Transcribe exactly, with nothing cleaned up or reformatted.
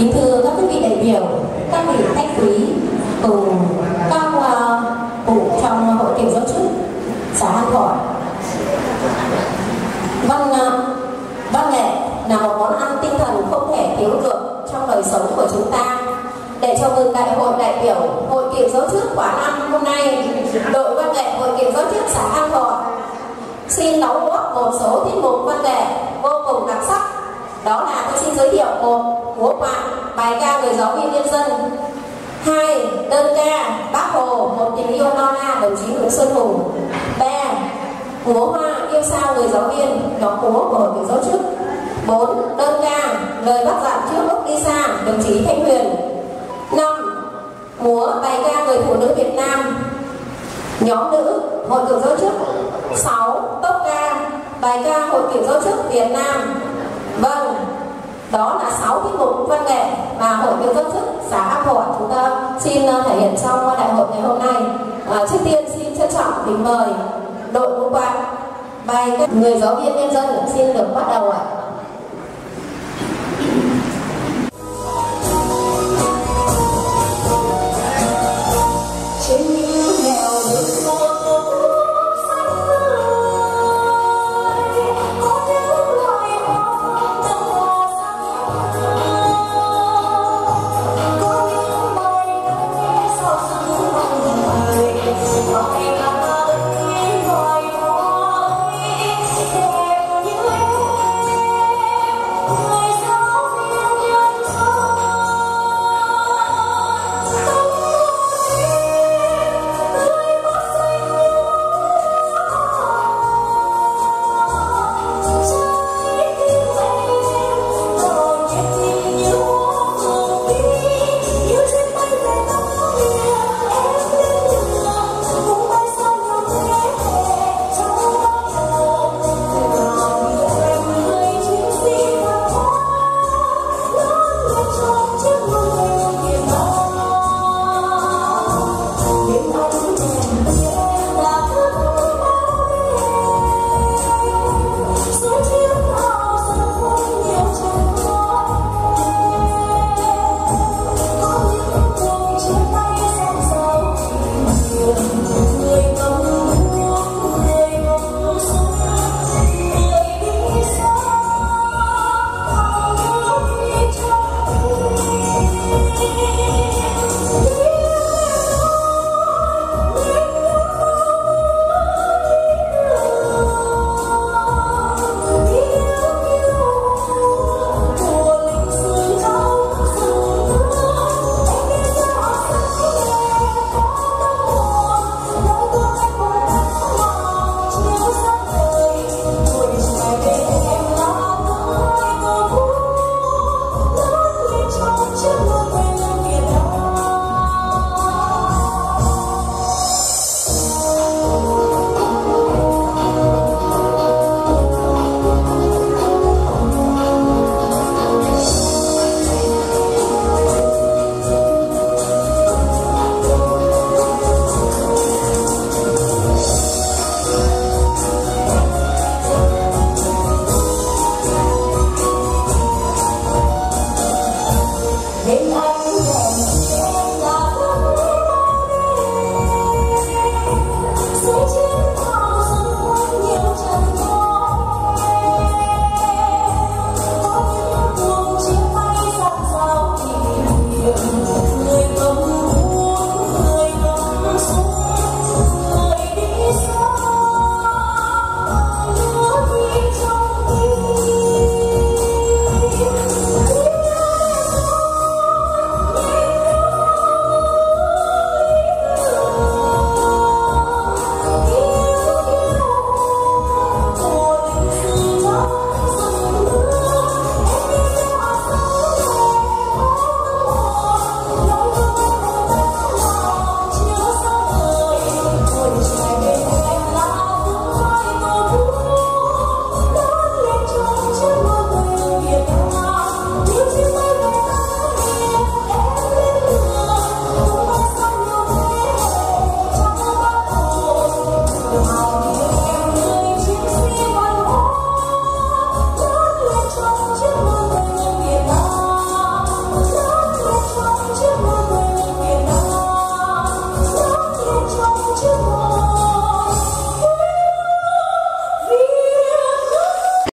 Kính thưa các quý vị đại biểu, các vị khách quý cùng các cụ uh, trong hội kiều giáo chức xã An Thọ. Văn uh, văn nghệ là một món ăn tinh thần không thể thiếu được trong đời sống của chúng ta. Để chào mừng đại hội đại biểu hội kiều giáo chức Quảng Nam hôm nay, đội văn nghệ hội kiều giáo chức xã An Thọ xin đóng góp một số tiết mục văn nghệ vô cùng đặc sắc. Đó là tôi xin giới thiệu một múa quạt, bài ca Người giáo viên nhân dân, hai đơn ca Bác Hồ Một tình yêu non na đồng chí Nguyễn Xuân Hùng, ba múa hoa Yêu sao người giáo viên nhóm múa của hội kiều giáo chức, bốn đơn ca Lời bác dặn trước lúc đi xa đồng chí Thanh Huyền, năm múa bài ca Người phụ nữ Việt Nam nhóm nữ hội kiều giáo chức, sáu tốc ca bài ca hội kiều giáo chức Việt Nam. Vâng, đó là sáu tiết mục văn nghệ mà hội kiều giáo chức xã An Thọ chúng ta xin thể hiện trong đại hội ngày hôm nay. À, trước tiên xin trân trọng kính mời đội ngũ quạt bài Người giáo viên nhân dân xin được bắt đầu ạ.